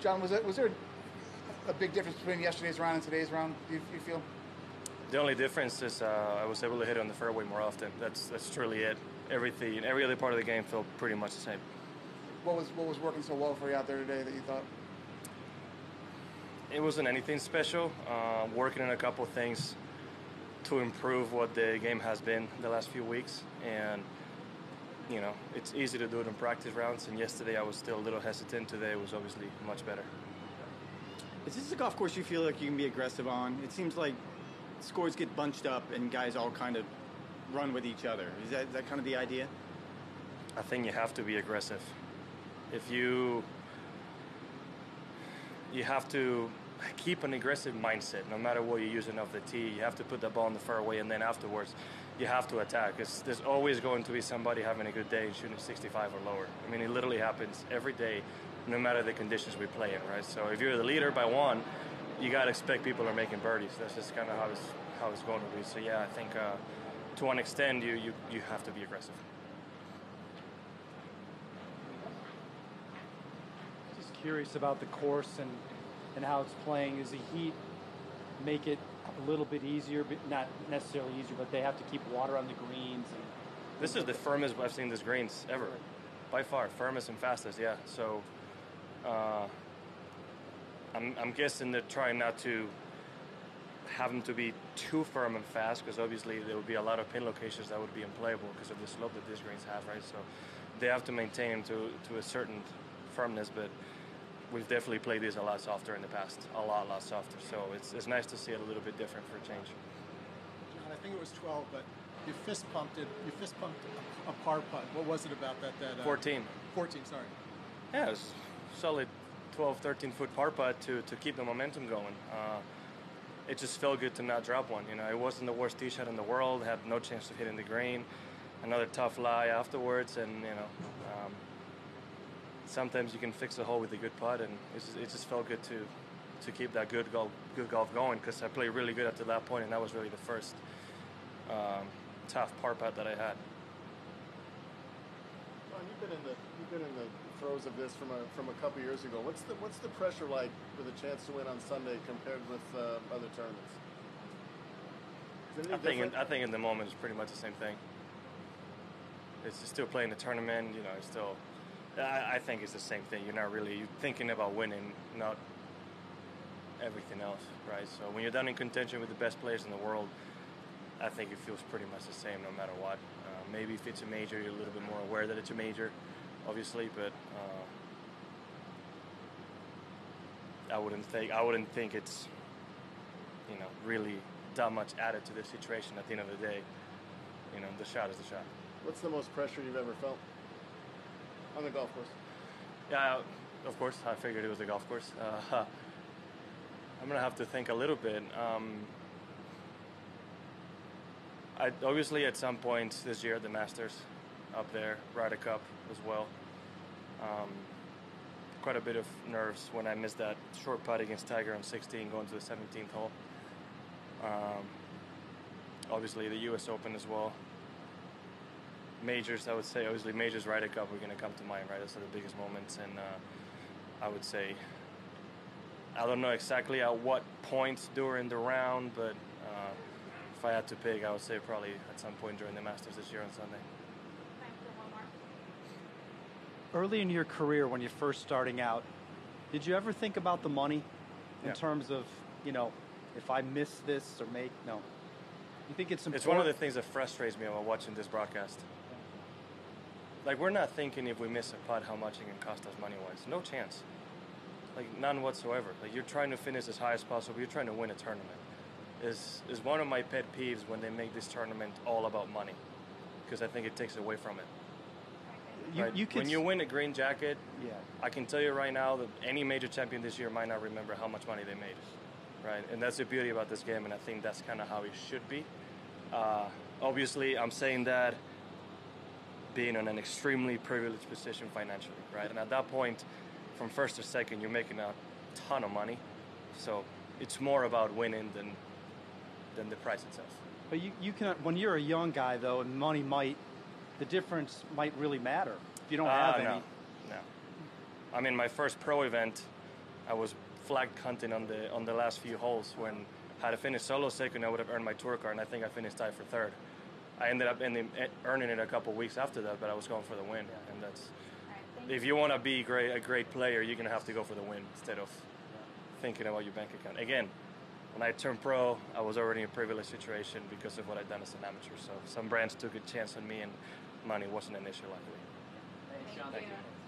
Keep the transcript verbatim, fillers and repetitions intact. John, was, that, was there a big difference between yesterday's round and today's round, do you, you feel? The only difference is uh, I was able to hit on the fairway more often. That's that's truly it. Everything, every other part of the game felt pretty much the same. What was what was working so well for you out there today that you thought? It wasn't anything special. Uh, working on a couple of things to improve what the game has been the last few weeks, and you know it's easy to do it in practice rounds. And yesterday I was still a little hesitant. Today was obviously much better. Is this a golf course you feel like you can be aggressive on? It seems like scores get bunched up and guys all kind of run with each other. Is that, is that kind of the idea? I think you have to be aggressive. If you, you have to keep an aggressive mindset, no matter what you're using off the tee. You have to put the ball in the fairway, and then afterwards, you have to attack. It's, there's always going to be somebody having a good day and shooting sixty-five or lower. I mean, it literally happens every day, no matter the conditions we play in, right? So if you're the leader by one, you got to expect people are making birdies. That's just kind of how it's, how it's going to be. So, yeah, I think uh, to an extent, you, you, you have to be aggressive. Just curious about the course and, and how it's playing. Does the heat make it a little bit easier? But not necessarily easier, but they have to keep water on the greens. And this is the firmest I've seen this greens ever. By far, firmest and fastest, yeah. So... Uh, I'm, I'm guessing they're trying not to have them to be too firm and fast, because obviously there would be a lot of pin locations that would be unplayable because of the slope that these greens have, right? So they have to maintain them to, to a certain firmness, but we've definitely played these a lot softer in the past, a lot, lot softer. So it's, it's nice to see it a little bit different for a change. John, I think it was twelve, but you fist pumped it. You fist pumped a, a par putt. What was it about that? that uh, fourteen. fourteen, sorry. Yeah, it was solid. twelve, thirteen-foot par putt to, to keep the momentum going. Uh, it just felt good to not drop one. You know, it wasn't the worst tee shot in the world. Had no chance of hitting the green. Another tough lie afterwards, and you know, um, sometimes you can fix a hole with a good putt, and it just, it just felt good to to keep that good golf good golf going, because I played really good up to that point, and that was really the first um, tough par putt that I had. Well, you've been in the you've been in the throws of this from a from a couple years ago. What's the what's the pressure like with a chance to win on Sunday compared with uh, other tournaments? Is it any I think in, I think in the moment it's pretty much the same thing. It's still playing the tournament, you know. It's still, I, I think it's the same thing. You're not really you're thinking about winning, not everything else, right? So when you're down in contention with the best players in the world, I think it feels pretty much the same no matter what. Uh, maybe if it's a major, you're a little bit more aware that it's a major, obviously, but uh, I wouldn't think I wouldn't think it's, you know, really that much added to the situation. At the end of the day, you know, the shot is the shot. What's the most pressure you've ever felt on the golf course? Yeah, of course. I figured it was the golf course. Uh, I'm gonna have to think a little bit. Um, I, obviously, at some point this year, the Masters up there, Ryder Cup as well. Um, quite a bit of nerves when I missed that short putt against Tiger on sixteen, going to the seventeenth hole. Um, obviously, the U S Open as well. Majors, I would say, obviously, majors, Ryder Cup, we're going to come to mind, right? Those are the biggest moments, and uh, I would say, I don't know exactly at what points during the round, but... Uh, if I had to pick, I would say probably at some point during the Masters this year on Sunday. Early in your career, when you're first starting out, did you ever think about the money in yeah. terms of, you know, if I miss this or make, no. You think it's important? It's one of the things that frustrates me about watching this broadcast. Like, we're not thinking if we miss a putt how much it can cost us money-wise. No chance. Like, none whatsoever. Like, you're trying to finish as high as possible. You're trying to win a tournament. Is, is one of my pet peeves when they make this tournament all about money, because I think it takes away from it. You, right? you when you win a green jacket, yeah. I can tell you right now that any major champion this year might not remember how much money they made, right? And that's the beauty about this game, and I think that's kind of how it should be. Uh, obviously, I'm saying that being in an extremely privileged position financially, right? And at that point, from first to second, you're making a ton of money. So it's more about winning than... than the price itself. But you, you can, when you're a young guy though, and money might, the difference might really matter if you don't uh, have no, any. No, I mean, my first pro event, I was flagged hunting on the on the last few holes when, had I finished solo second, I would have earned my tour card, and I think I finished tied for third. I ended up ending, earning it a couple weeks after that, but I was going for the win, and that's... If you want to be great, a great player, you're going to have to go for the win instead of thinking about your bank account. Again, when I turned pro, I was already in a privileged situation because of what I'd done as an amateur. So some brands took a chance on me, and money wasn't an issue, luckily. Thank you. Thank you.